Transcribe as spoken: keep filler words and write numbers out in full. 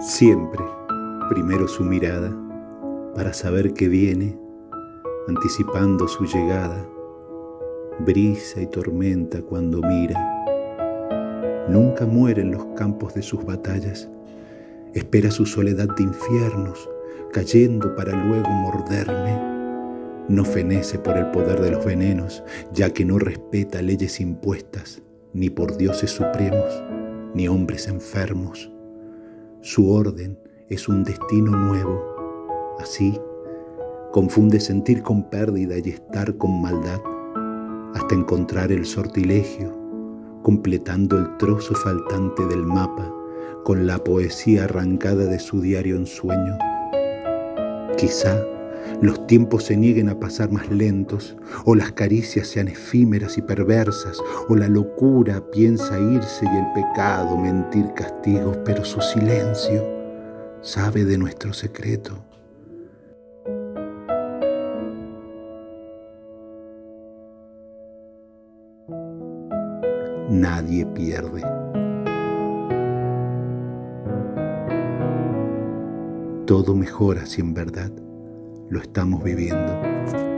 Siempre, primero su mirada, para saber que viene, anticipando su llegada, brisa y tormenta cuando mira. Nunca muere en los campos de sus batallas, espera su soledad de infiernos, cayendo para luego morderme. No fenece por el poder de los venenos, ya que no respeta leyes impuestas, ni por dioses supremos, ni hombres enfermos. Su orden es un destino nuevo. Así, confunde sentir con pérdida y estar con maldad, hasta encontrar el sortilegio, completando el trozo faltante del mapa con la poesía arrancada de su diario ensueño. Quizá los tiempos se nieguen a pasar más lentos, o las caricias sean efímeras y perversas, o la locura piensa irse y el pecado mentir castigos, pero su silencio sabe de nuestro secreto. Nadie pierde. Todo mejora si en verdad lo estamos viviendo.